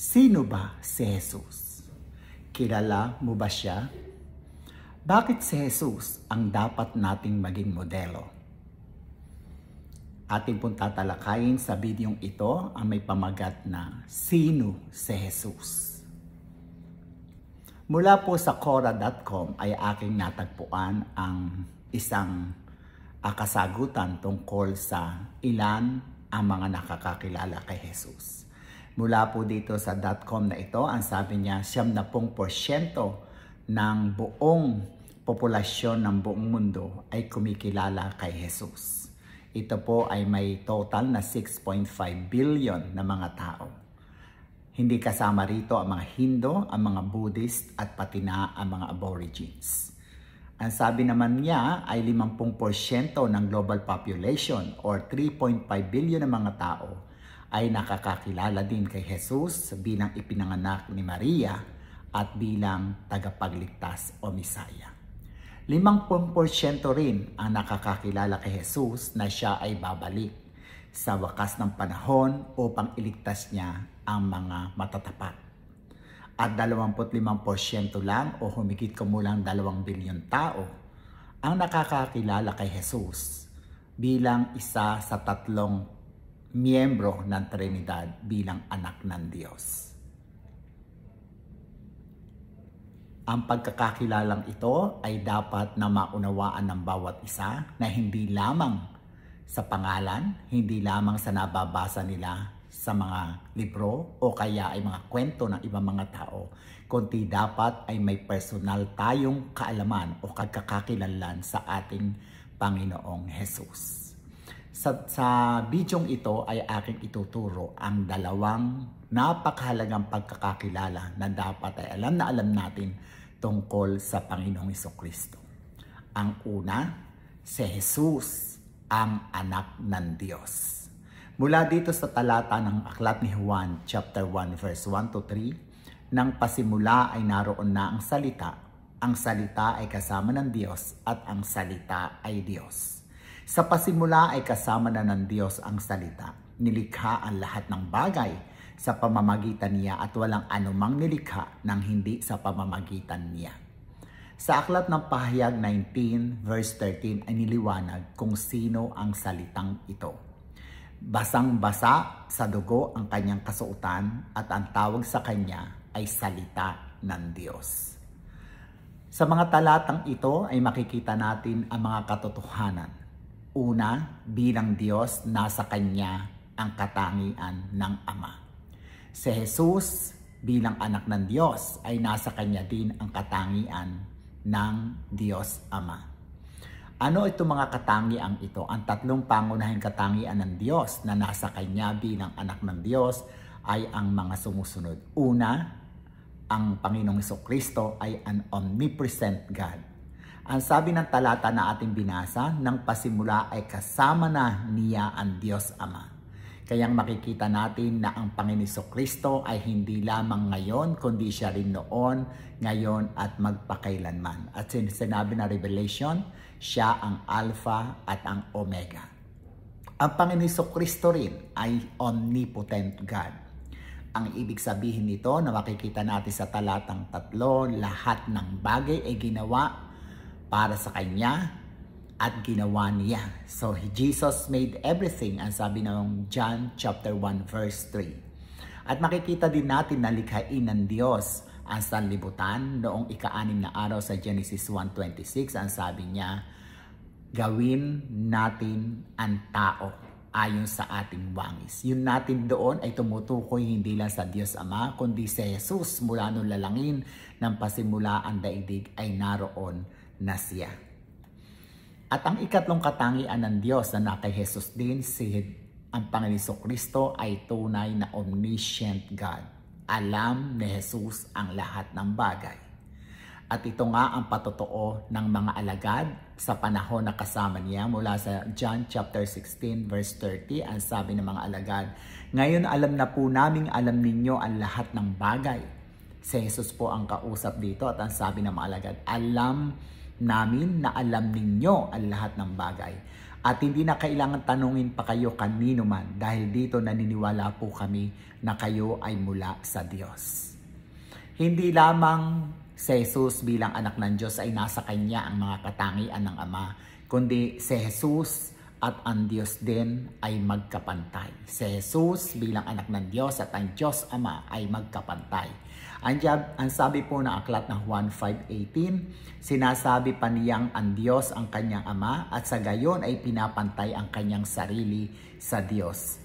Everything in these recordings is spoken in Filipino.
Sino ba si Jesus? Kilala mo ba siya? Bakit si Jesus ang dapat nating maging modelo? Ating pong tatalakayin sa bidyong ito ang may pamagat na Sino si Jesus? Mula po sa Cora.com ay aking natagpuan ang isang kasagutan tungkol sa ilan ang mga nakakakilala kay Jesus. Mula po dito sa .com na ito, ang sabi niya 70% ng buong populasyon ng buong mundo ay kumikilala kay Jesus. Ito po ay may total na 6.5 billion na mga tao. Hindi kasama rito ang mga Hindu, ang mga Buddhist at pati na ang mga Aborigines. Ang sabi naman niya ay 50% ng global population or 3.5 billion na mga tao ay nakakakilala din kay Jesus bilang ipinanganak ni Maria at bilang tagapagligtas o Misaya. 50% rin ang nakakakilala kay Jesus na siya ay babalik sa wakas ng panahon upang iligtas niya ang mga matatapat. At 25% lang o humigit kumulang 2 bilyon tao ang nakakakilala kay Jesus bilang isa sa 3 miyembro ng Trinidad bilang anak ng Diyos. Ang pagkakakilalang ito ay dapat na maunawaan ng bawat isa na hindi lamang sa pangalan, hindi lamang sa nababasa nila sa mga libro o kaya ay mga kwento ng ibang mga tao, kundi dapat ay may personal tayong kaalaman o kagkakakilanlan sa ating Panginoong Jesus. Sa bidyong ito ay aking ituturo ang 2 napakahalagang pagkakakilala na dapat ay alam na alam natin tungkol sa Panginoong Jesucristo. Ang una, si Jesus ang anak ng Diyos. Mula dito sa talata ng aklat ni Juan, chapter 1, verse 1-3, nang pasimula ay naroon na ang salita. Ang salita ay kasama ng Diyos at ang salita ay Diyos. Sa pasimula ay kasama na ng Diyos ang salita. Nilikha ang lahat ng bagay sa pamamagitan niya at walang anumang nilikha ng hindi sa pamamagitan niya. Sa aklat ng Pahayag 19 verse 13 ay niliwanag kung sino ang salitang ito. Basang-basa sa dugo ang kanyang kasuotan at ang tawag sa kanya ay salita ng Diyos. Sa mga talatang ito ay makikita natin ang mga katotohanan. Una, bilang Diyos nasa kanya ang katangian ng Ama. Si Jesus bilang anak ng Diyos ay nasa kanya din ang katangian ng Diyos Ama. Ano ito mga katangiang ito? Ang 3 pangunahing katangian ng Diyos na nasa kanya bilang anak ng Diyos ay ang mga sumusunod. Una, ang Panginoong Jesucristo ay an omnipresent God. Ang sabi ng talata na ating binasa, nang pasimula ay kasama na niya ang Diyos Ama. Kayang makikita natin na ang Panginoong Jesucristo ay hindi lamang ngayon, kundi siya rin noon, ngayon at magpakailanman. At sinabi na Revelation, siya ang Alpha at ang Omega. Ang Panginoong Jesucristo rin ay omnipotent God. Ang ibig sabihin nito na makikita natin sa talatang 3, lahat ng bagay ay ginawa para sa Kanya, at ginawa niya. So, Jesus made everything, ang sabi ng John chapter 1 verse 3. At makikita din natin na likhain ng Diyos ang sanlibutan noong ika-6 na araw sa Genesis 1:26, ang sabi niya, gawin natin ang tao ayon sa ating wangis. Yun natin doon ay tumutukoy hindi lang sa Diyos Ama, kundi sa Jesus mula nung lalangin ng pasimula ang daigdig ay naroon na siya. At ang 4 katangian ng Diyos na kay Jesus din, ang Panginoong Jesucristo ay tunay na omniscient God. Alam ni Jesus ang lahat ng bagay. At ito nga ang patotoo ng mga alagad sa panahon na kasama niya mula sa John chapter 16 verse 30. Ang sabi ng mga alagad, ngayon alam na po naming alam ninyo ang lahat ng bagay. Si Jesus po ang kausap dito at ang sabi ng mga alagad, alam namin na alam ninyo ang lahat ng bagay At hindi na kailangan tanungin pa kayo kanino man, dahil dito naniniwala po kami na kayo ay mula sa Diyos. Hindi lamang si Jesus bilang anak ng Diyos ay nasa Kanya ang mga katangian ng Ama, kundi si Jesus at ang Diyos din ay magkapantay. Si Jesus bilang anak ng Diyos at ang Diyos Ama ay magkapantay. Ang sabi po ng aklat ng Juan 5:18, sinasabi pa niyang ang Diyos ang kanyang Ama at sa gayon ay pinapantay ang kanyang sarili sa Diyos.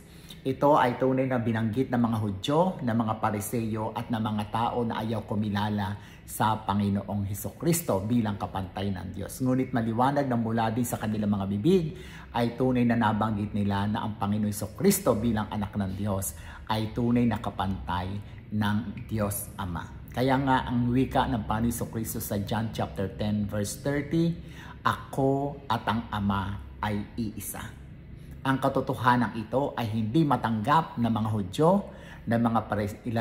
Ito ay tunay na binanggit ng mga Hudyo, ng mga Pariseyo at ng mga tao na ayaw kumilala sa Panginoong Jesucristo bilang kapantay ng Diyos. Ngunit maliwanag na mula din sa kanilang mga bibig ay tunay na nabanggit nila na ang Panginoong Jesucristo bilang anak ng Diyos ay tunay na kapantay ng Diyos Ama. Kaya nga ang wika ng Panginoong Kristo sa John chapter 10 verse 30, ako at ang Ama ay iisa. Ang katotohanan ito ay hindi matanggap ng mga Hudyo, ng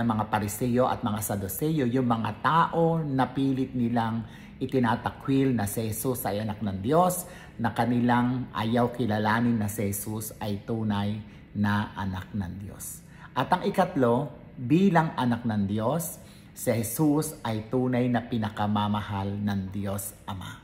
mga Pariseyo at mga Sadoseyo, yung mga tao na pilit nilang itinatakwil na si Jesus ay anak ng Diyos, na kanilang ayaw kilalanin na si Jesus ay tunay na anak ng Diyos. At ang ikatlo, bilang anak ng Diyos, si Jesus ay tunay na pinakamamahal ng Diyos Ama.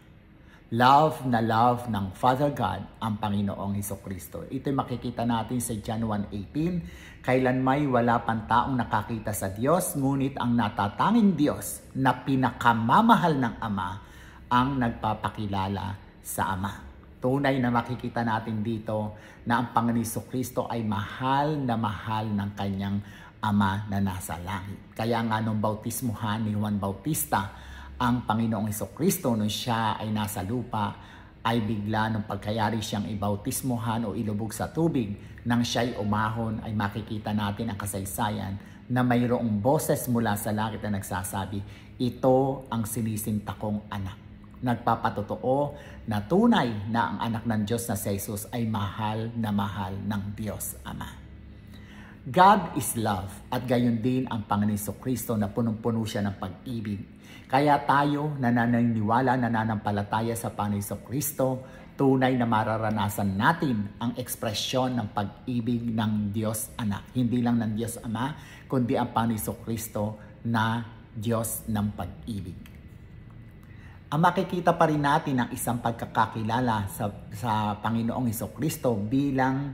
Love na love ng Father God ang Panginoong Jesucristo. Ito'y makikita natin sa John 1:18, kailan may wala pang taong nakakita sa Diyos, ngunit ang natatanging Diyos na pinakamamahal ng Ama ang nagpapakilala sa Ama. Tunay na makikita natin dito na ang Panginoong Jesucristo ay mahal na mahal ng kanyang Ama na nasa langit. Kaya nga nung bautismuhan ni Juan Bautista, ang Panginoong Jesucristo nung siya ay nasa lupa, ay bigla nung pagkayari siyang ibautismuhan o ilubog sa tubig, nang siya'y umahon ay makikita natin ang kasaysayan na mayroong boses mula sa langit na nagsasabi, ito ang sinisinta kong anak. Nagpapatotoo na tunay na ang anak ng Diyos na si Jesus ay mahal na mahal ng Diyos Ama. God is love at gayon din ang Panginoong Jesucristo na punong-puno siya ng pag-ibig. Kaya tayo nananiniwala, nananampalataya sa Panginoong Jesucristo, tunay na mararanasan natin ang ekspresyon ng pag-ibig ng Diyos Anak. Hindi lang ng Diyos Ama, kundi ang Panginoong Jesucristo na Diyos ng pag-ibig. Ang makikita pa rin natin ang isang pagkakakilala sa Panginoong Jesucristo bilang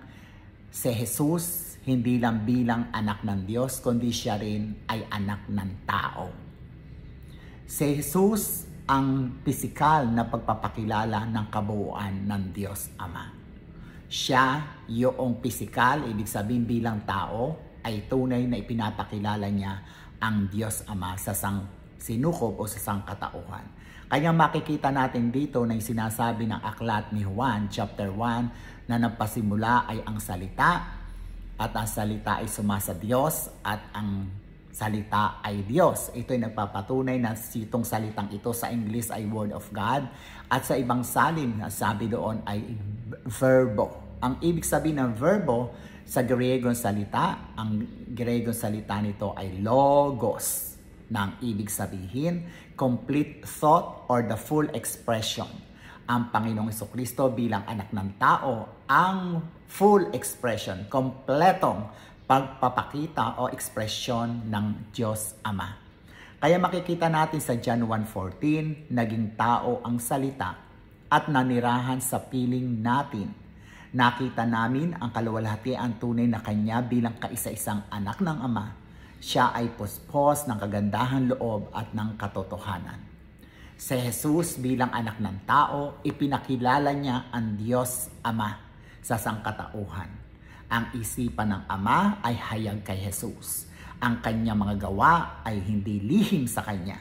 si Jesus, hindi lang bilang anak ng Diyos, kundi siya rin ay anak ng tao. Si Jesus ang pisikal na pagpapakilala ng kabuuan ng Diyos Ama. Siya yung pisikal, ibig sabihin bilang tao, ay tunay na ipinapakilala niya ang Diyos Ama sa sinukob o sa sangkatauhan. Kaya makikita natin dito na yung sinasabi ng aklat ni Juan, chapter 1, na nagpasimula ay ang salita, at ang salita ay suma sa Diyos, at ang salita ay Diyos. Ito ay nagpapatunay na sitong salitang ito sa English ay Word of God, at sa ibang salin, sabi doon ay verbo. Ang ibig sabihin ng verbo sa Gregong salita, ang Gregong salita nito ay logos, nang ibig sabihin, complete thought or the full expression. Ang Panginoong Jesucristo bilang anak ng tao, ang full expression, kompletong pagpapakita o expression ng Diyos Ama. Kaya makikita natin sa John 1:14, naging tao ang salita at nanirahan sa piling natin. Nakita namin ang kaluwalhatian tunay na kanya bilang kaisa-isang anak ng Ama. Siya ay puspos ng kagandahan loob at ng katotohanan. Si Jesus bilang anak ng tao, ipinakilala niya ang Diyos Ama sa sangkatauhan. Ang isipan ng Ama ay hayag kay Jesus. Ang kanyang mga gawa ay hindi lihim sa kanya.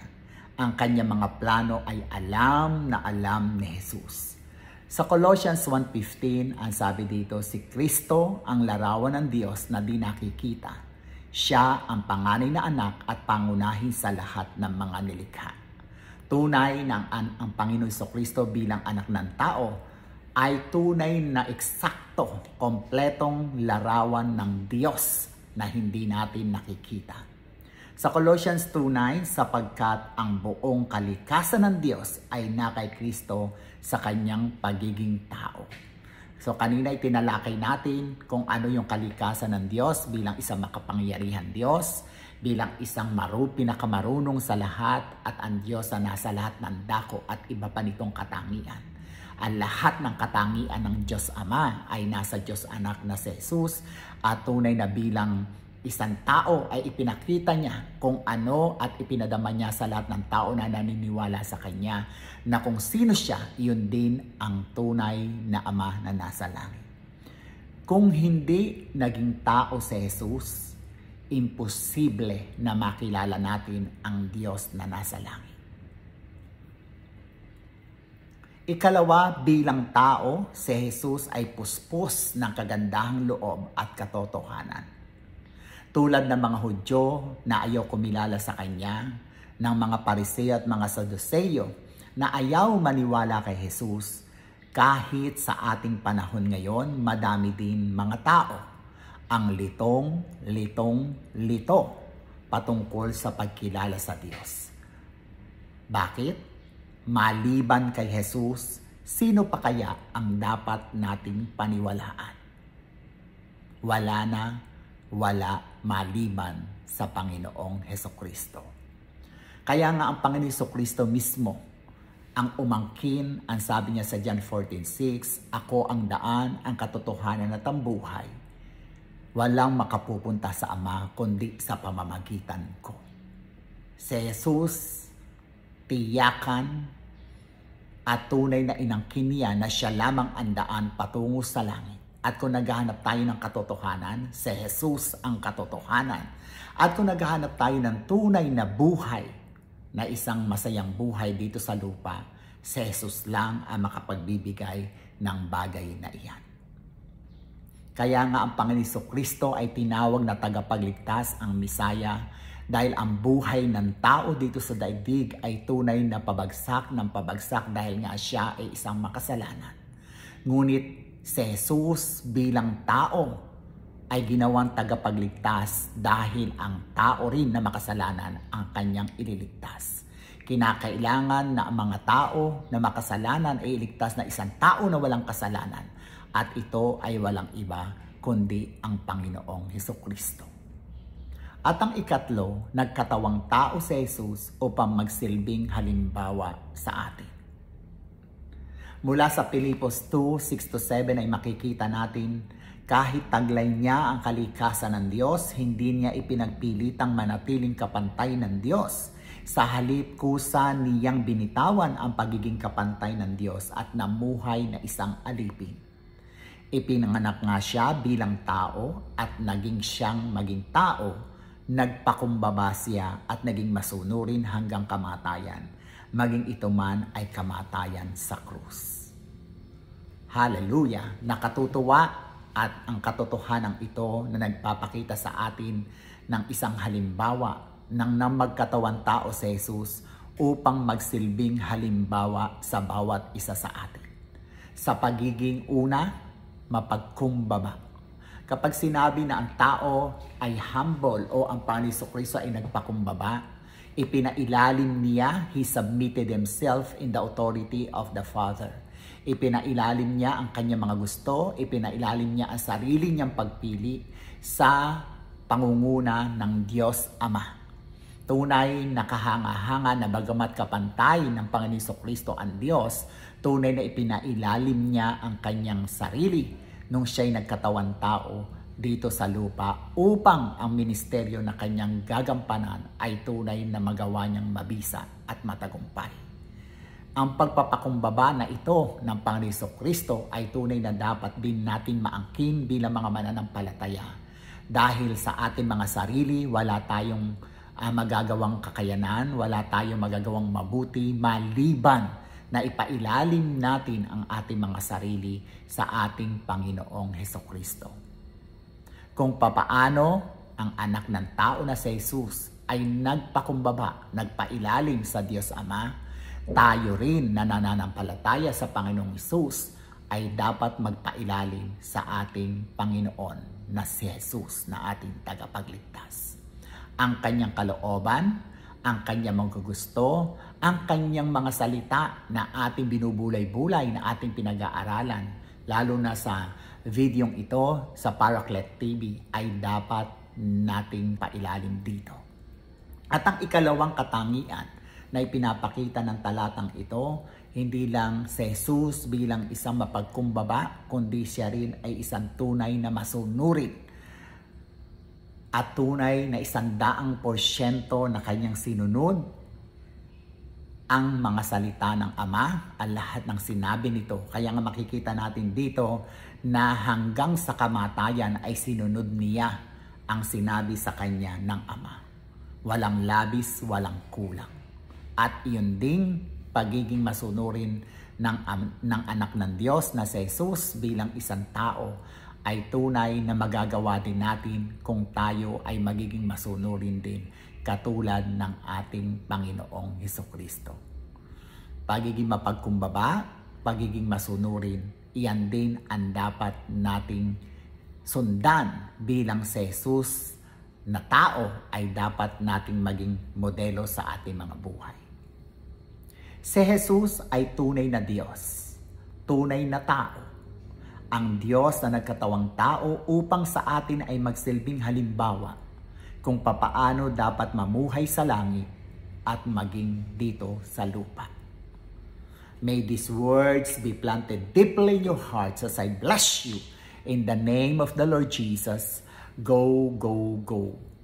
Ang kanyang mga plano ay alam na alam ni Jesus. Sa Colossians 1:15, ang sabi dito, si Kristo ang larawan ng Diyos na di nakikita. Siya ang panganay na anak at pangunahin sa lahat ng mga nilikha. Tunay na ang Panginoong Jesucristo bilang anak ng tao ay tunay na eksakto, kompletong larawan ng Diyos na hindi natin nakikita. Sa Colossians 2:9, sapagkat ang buong kalikasan ng Diyos ay na kay Kristo sa kanyang pagiging tao. So kanina itinalakay natin kung ano yung kalikasan ng Diyos bilang isang makapangyarihan Diyos, bilang isang pinakamarunong sa lahat at ang Diyos na nasa lahat ng dako at iba pa nitong katangian. Ang lahat ng katangian ng Diyos Ama ay nasa Diyos Anak na si Jesus, at tunay na bilang isang tao ay ipinakita niya kung ano at ipinadama niya sa lahat ng tao na naniniwala sa Kanya na kung sino siya, yun din ang tunay na Ama na nasa langit. Kung hindi naging tao si Jesus, imposible na makilala natin ang Diyos na nasa langit. Ikalawa, bilang tao, si Jesus ay puspos ng kagandahang loob at katotohanan. Tulad ng mga Hudyo na ayaw kumilala sa Kanya, ng mga Pariseyo at mga Sadoseyo na ayaw maniwala kay Jesus, kahit sa ating panahon ngayon, madami din mga tao ang litong-lito patungkol sa pagkilala sa Diyos. Bakit? Maliban kay Jesus, sino pa kaya ang dapat nating paniwalaan? Wala na, wala maliban sa Panginoong Jesucristo. Kaya nga ang Panginoong Jesucristo mismo ang umangkin, ang sabi niya sa John 14:6, "Ako ang daan, ang katotohanan at ang buhay. Walang makapupunta sa Ama kundi sa pamamagitan ko." Si Jesus, tiyakan at tunay na inangkin niya na siya lamang ang daan patungo sa langit. At kung naghahanap tayo ng katotohanan, si Jesus ang katotohanan. At kung naghahanap tayo ng tunay na buhay, na isang masayang buhay dito sa lupa, si Jesus lang ang makapagbibigay ng bagay na iyan. Kaya nga ang Panginoong Jesucristo ay tinawag na tagapagligtas, ang Misaya, dahil ang buhay ng tao dito sa daigdig ay tunay na pabagsak ng pabagsak dahil nga siya ay isang makasalanan. Ngunit si Jesus bilang tao ay ginawang tagapagligtas dahil ang tao rin na makasalanan ang kanyang ililigtas. Kinakailangan na ang mga tao na makasalanan ay iligtas na isang tao na walang kasalanan, at ito ay walang iba kundi ang Panginoong Jesucristo. At ang ikatlo, nagkatawang tao si Jesus upang magsilbing halimbawa sa atin. Mula sa Filipos 2:6-7 ay makikita natin, kahit taglay niya ang kalikasan ng Diyos, hindi niya ipinagpilitang manatiling kapantay ng Diyos. Sa halip, kusa niyang binitawan ang pagiging kapantay ng Diyos at namuhay na isang alipin. Ipinanganak nga siya bilang tao at naging siyang maging tao. Nagpakumbaba siya at naging masunurin hanggang kamatayan, maging ito man ay kamatayan sa krus. Hallelujah! Nakatutuwa at ang katotohanan ito na nagpapakita sa atin ng isang halimbawa ng namagkatawan tao si Jesus upang magsilbing halimbawa sa bawat isa sa atin. Sa pagiging una, mapagkumbaba. Kapag sinabi na ang tao ay humble o ang Panginoong Kristo ay nagpakumbaba, ipinailalim niya, He submitted Himself in the authority of the Father. Ipinailalim niya ang kanyang mga gusto, ipinailalim niya ang sarili niyang pagpili sa pangunguna ng Diyos Ama. Tunay na kahanga-hanga na bagamat kapantay ng Panginoong Kristo ang Diyos, tunay na ipinailalim niya ang kanyang sarili nung siya'y nagkatawan tao dito sa lupa upang ang ministeryo na kanyang gagampanan ay tunay na magawa niyang mabisa at matagumpay. Ang pagpapakumbaba na ito ng Panginoong Kristo ay tunay na dapat din natin maangkin bilang mga mananampalataya, dahil sa ating mga sarili wala tayong magagawang kakayanan, wala tayong magagawang mabuti maliban na ipailalim natin ang ating mga sarili sa ating Panginoong Jesucristo. Kung papaano ang anak ng tao na si Jesus ay nagpakumbaba, nagpailalim sa Diyos Ama, tayo rin na nananampalataya sa Panginoong Jesus ay dapat magpailalim sa ating Panginoon na si Jesus na ating tagapagligtas. Ang kanyang kalooban, ang kanyang mga gusto, ang kanyang mga salita na ating binubulay-bulay, na ating pinag-aaralan, lalo na sa videong ito sa Paraclet TV, ay dapat nating pailalim dito. At ang ikalawang katangian na ipinapakita ng talatang ito, hindi lang si Jesus bilang isang mapagkumbaba, kundi siya rin ay isang tunay na masunurin at tunay na 100% na kanyang sinunod ang mga salita ng Ama, ang lahat ng sinabi nito. Kaya nga makikita natin dito na hanggang sa kamatayan ay sinunod niya ang sinabi sa kanya ng Ama. Walang labis, walang kulang. At iyon ding pagiging masunurin ng anak ng Diyos na si Jesus bilang isang tao ay tunay na magagawa din natin kung tayo ay magiging masunurin din katulad ng ating Panginoong Jesucristo. Pagiging mapagkumbaba, pagiging masunurin, iyan din ang dapat nating sundan bilang si Jesus na tao ay dapat nating maging modelo sa ating mga buhay. Si Jesus ay tunay na Diyos, tunay na tao. Ang Diyos na nagkatawang tao upang sa atin ay magsilbing halimbawa kung papaano dapat mamuhay sa langit at maging dito sa lupa. May these words be planted deeply in your hearts as I bless you in the name of the Lord Jesus. Go, go, go.